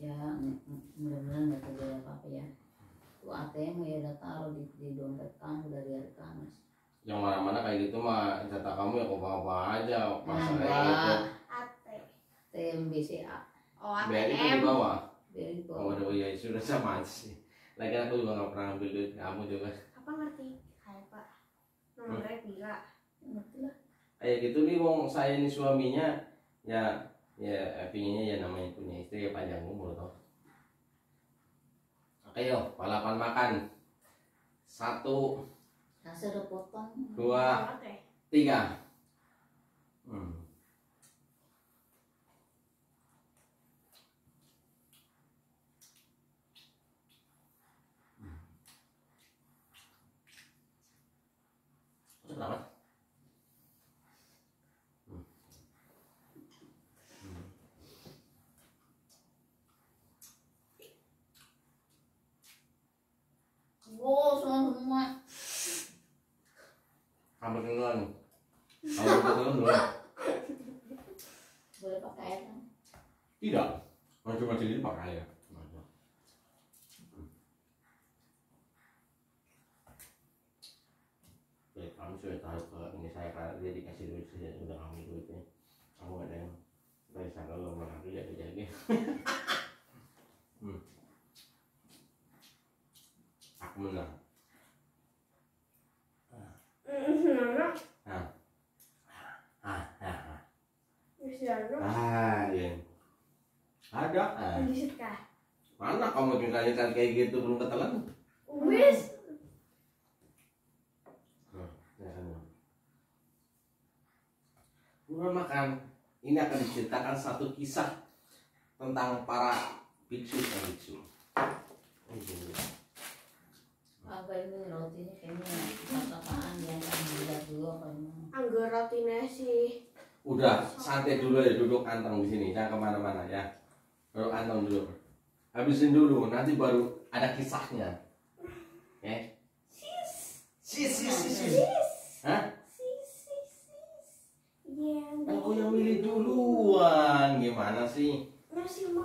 ya mudah-mudahan nggak terjadi apa-apa ya. Tuh ATM ya udah taruh di dompet kamu dari hari Kamis. Yang mana-mana kayak gitu mah jatah kamu ya apa-apa aja masalahnya itu. ATM BCA. Oh ATM di bawah. BRI di bawah. Oh ya sudah sama sih. Lagi aku juga nggak pernah ambil duit kamu juga. Apa ngerti? Kayak Pak. Nomornya gila. Ngerti lah. Kayak gitu nih wong saya ini suaminya ya pinginnya ya namanya punya istri ya panjang umur toh. Ayo balapan makan 1 2 3 Selamat. Wow, semua. Kamu duluan. Boleh pakai air kan? Tidak. Kalau cuma cilin pakai air. Baik, kamu sudah tahu ke ini saya karena dia dikasih duit saja udah ngambil duitnya. Kamu ada yang dari sana lo mengambil ya jadi. Aku menang. Ada. Mana kamu tinggalnya kan kayak gitu belum ketelan? Wis. Belum makan. Ini akan diceritakan satu kisah tentang para biksu dan biksu. Apa ini rotinya kayaknya apa-apaan ya enggak dulu kayaknya. Anggur rotinya sih. Udah santai dulu ya duduk anteng di sini jangan kemana-mana ya. Duduk anteng dulu. Habisin dulu nanti baru ada kisahnya. Oke. Sis. Hah? Sis. Iya. Aku yang milih duluan gimana sih?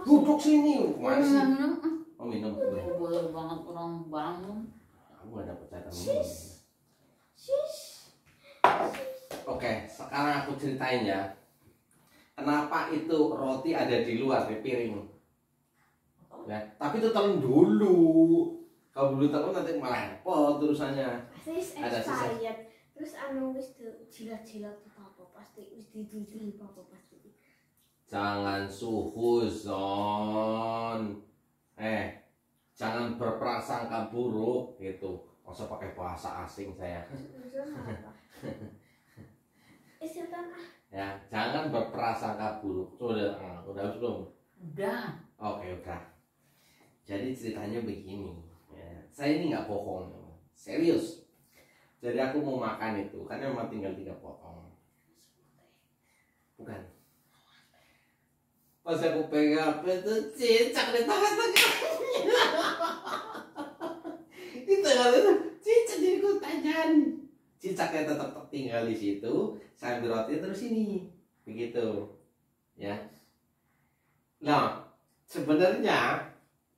Duduk sini masih. Oh minum. Boleh banget orang bangun. Aku ada percaya ini. Oke, sekarang aku ceritain ya. Kenapa itu roti ada di luar di piring? Ya, tapi itu telan dulu. Kalau dulu telan nanti malah repot urusannya. Ada sisa. Terus anu wis jilat-jilat apa pasti wis dididih apa pasti. Jangan suhuzon. Jangan berprasangka buruk gitu. Masa pakai bahasa asing saya. Ya, jangan berprasangka buruk. Udah habis belum? Udah. Oke, udah. Jadi ceritanya begini. Ya, saya ini nggak bohong, serius. Jadi aku mau makan itu, kan memang tinggal 3 potong. Bukan. Pas aku pegang itu cicak di tangan-tangannya. Di tangan-tangannya cicak jadi ku tangan. Cicaknya tetap tinggal di situ, saya ambil rotinya terus ini. Begitu. Ya. Nah, sebenarnya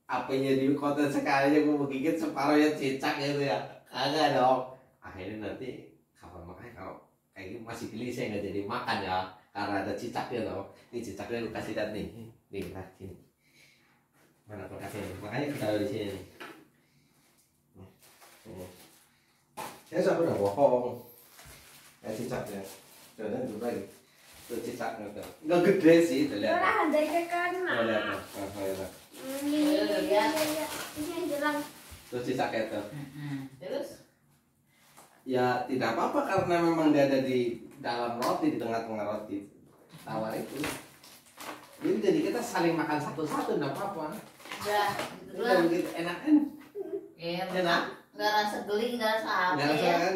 apanya di konten sekalinya aku menggigit separuhnya cicak gitu ya. Kagak dong. Akhirnya nanti kapan makan kalau kayak gitu masih pilih saya nggak jadi makan ya. Karena ada cicaknya loh, ini cicaknya lu kasih lihat nih nah sini, mana perkasanya, makanya kita ada di sini. Ya saya udah bohong, ya cicaknya, udah dulu lagi, tuh cicaknya tuh, nggak gede sih, terlihat. Orang dari kekana. Terlihat. Ini yang jelas. Tuh cicaknya tuh. Terus? Ya tidak apa-apa karena memang dia ada di dalam roti, di tengah-tengah roti tawar itu. Jadi kita saling makan satu-satu, enggak apa-apa. Udah, gitu kan? Begitu enak kan? Iya, enak. Enggak rasa geli, enggak rasa apa. Enggak rasa kan?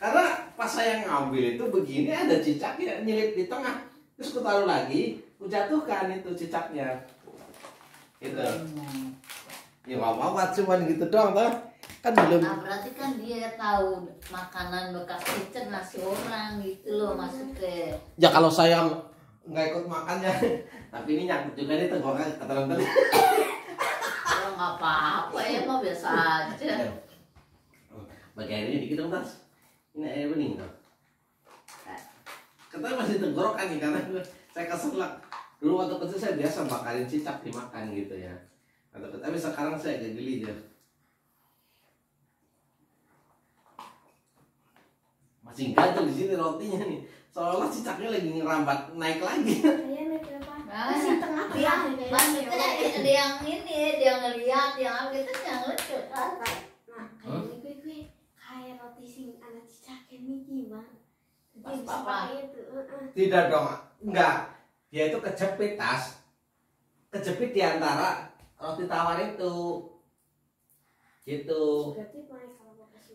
Karena pas saya ngambil itu begini ada cicaknya nyelip di tengah. Terus aku taruh lagi, aku jatuhkan itu cicaknya. Gitu. Ya enggak apa-apa, cuman gitu doang toh. Kan belum. Nah, berarti kan dia tahu makanan bekas kitchen nasi orang gitu loh maksudnya. Ya kalau saya nggak ikut makannya Tapi ini nyakit juga nih tenggorokan katalan tadi. Oh nggak apa-apa ya mau biasa aja. Bagi airnya dikit dong Tas. Ini air bening dong. Katanya masih tenggorokan nih karena saya keselak. Dulu waktu kecil saya biasa bakarin cicak dimakan gitu ya. Tapi sekarang saya agak geli aja. Masih gantung di sini rotinya nih. Seolah-olah cicaknya lagi ngerambat naik lagi. Iya naik apa? Masih tengah ya. Maksudnya ada yang ini, dia ngeliat, yang apa gitu yang lucu. Nah, ini gue kayak roti sing anak cicaknya nih gimana? Tidak dong, enggak. Dia itu kejepit Tas. Kejepit di antara roti tawar itu. Gitu.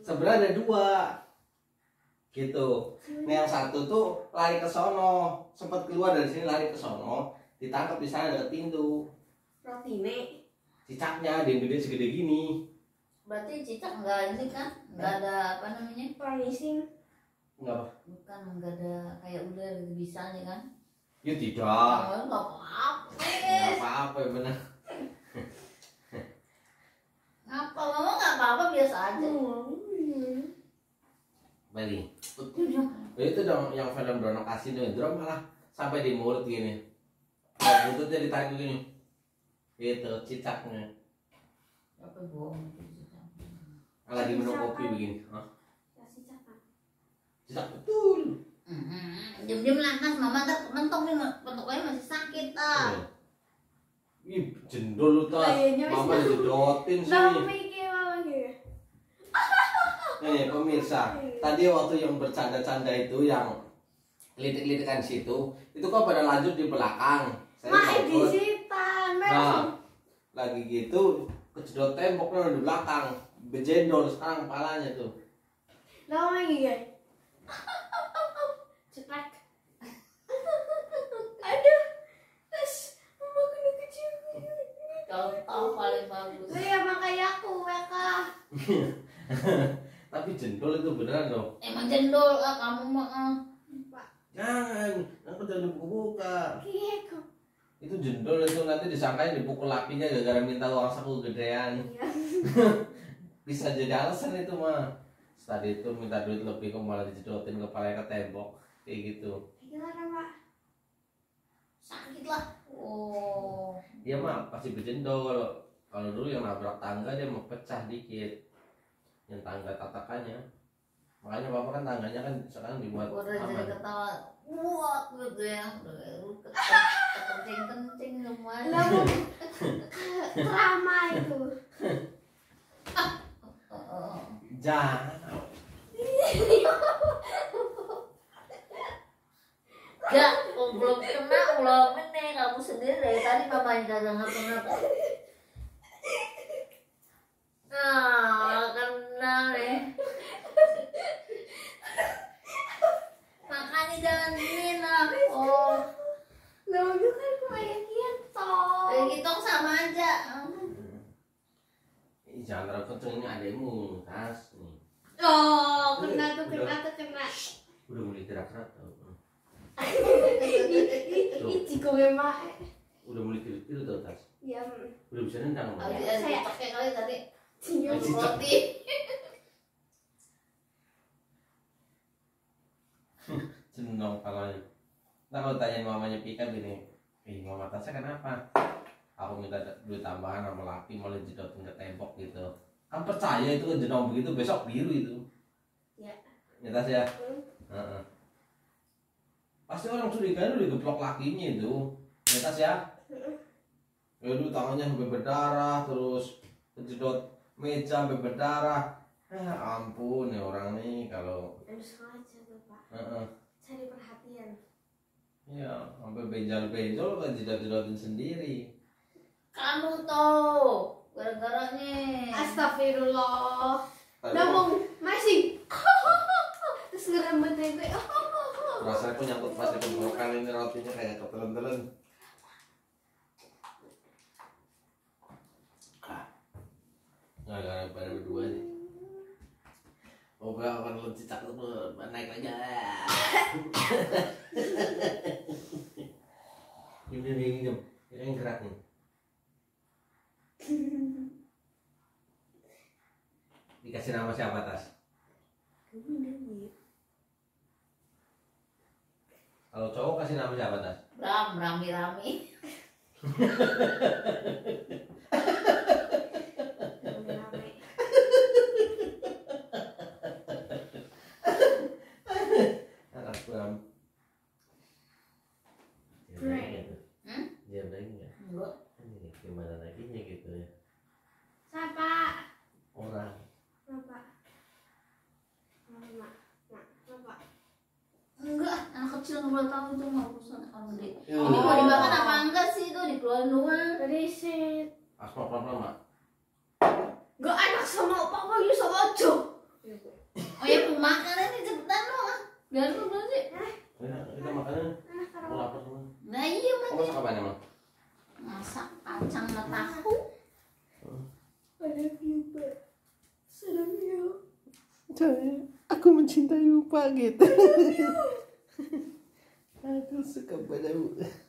Sebenarnya ada dua. Gitu. Nah yang satu tuh lari ke sono, sempat keluar dari sini lari ke sono, ditangkap di sana dekat pintu. Rotine. Cicaknya di Indonesia segede gini. Berarti cicak enggak ini kan? Enggak ada apa namanya? Pernising. Enggak apa? Bukan enggak ada kayak ular gitu bisa nih kan? Ya tidak. Enggak apa-apa. Enggak apa-apa ya benar. Apa ngomong enggak apa-apa biasa aja. Bali. Itu dong yang film Dono Kasino itu malah sampai di mulut gini. Mulutnya ditarik gini. Itu cicaknya. Apa bohong cicaknya? Lagi minum kopi begini, hah? Cicak. Cicak betul. Diam-diam lantas mama mentok nih, mentoknya masih sakit ah. Ih, jendol lu Tas. Mama dijodotin sih. Nih pemirsa, tadi waktu yang bercanda-canda itu yang litik-litikan situ, itu kok pada lanjut di belakang. Saya di sitan. Nah, lagi gitu kejedot temboknya di belakang, bejendol sekarang kepalanya tuh. Lama lagi guys. Cepat. Aduh, tas mama kena kecil. Tahu paling bagus. Iya makanya aku mereka. Tapi jendol itu beneran loh. Emang jendol ah kamu mah. Jangan, aku jangan buka-buka. Itu jendol itu nanti disangkain dipukul lakinya gara-gara minta uang saku gedean. Iya. Bisa jadi alasan itu mah. Tadi itu minta duit lebih kok malah dijedotin kepalanya ke tembok kayak gitu. Gimana, Pak? Sakit lah. Oh. Dia mah pasti berjendol. Kalau dulu yang nabrak tangga dia mau pecah dikit. Yang tangga tatakannya, makanya bapak kan tangganya kan sekarang dibuat aman. Udah ketawa, buat gitu ya, kencing-kencing semua. Lalu drama itu. Jangan. Gak, belum kena ulah meneh kamu sendiri dari tadi mamanya jangan ngapa-ngapa. Nah, kenal deh. Makanya jangan gini lah. Oh, lo juga kayak gitu. Kayak gitu sama aja. Ini jangan terlalu kenceng, ini adekmu Tas nih. Oh, kena tuh. Udah mulai gerak-gerak tau. Ini kok memang. Udah mulai gerak-gerak tau Tas. Iya. Udah bisa nendang. Saya pakai kali tadi. Cium roti. Cenong palanya. Nah, kalau tanya mamanya Pika gini, mama Tasnya kenapa? Aku minta duit tambahan sama laki malah jedotin ke tembok gitu. Kan percaya itu kan jenong begitu besok biru itu. Iya. Ya Tas ya. Pasti orang curiga lu digeplok lakinya itu. Ya Tas ya. Lalu tangannya sampai berdarah terus kejedot meja sampai berdarah. Ampun ya orang nih kalau sengaja tuh Pak. Cari perhatian. Iya, sampai benjol-benjol kan jedot-jedotin sendiri. Kamu tuh gara-gara nih. Astagfirullah. Namun masih. Terus ngerambatin gue. Rasanya pun nyangkut pas di pemborokan ini rotinya kayak ketelen-telen. Gara-gara pada berdua nih. Oh, akan lebih cicak itu naik aja. Ini dia hidup, ini yang gerak nih. Dikasih nama siapa Tas? Kalau cowok kasih nama siapa Tas? Bram, Rami. Cinta lupa gitu. Aku suka bau.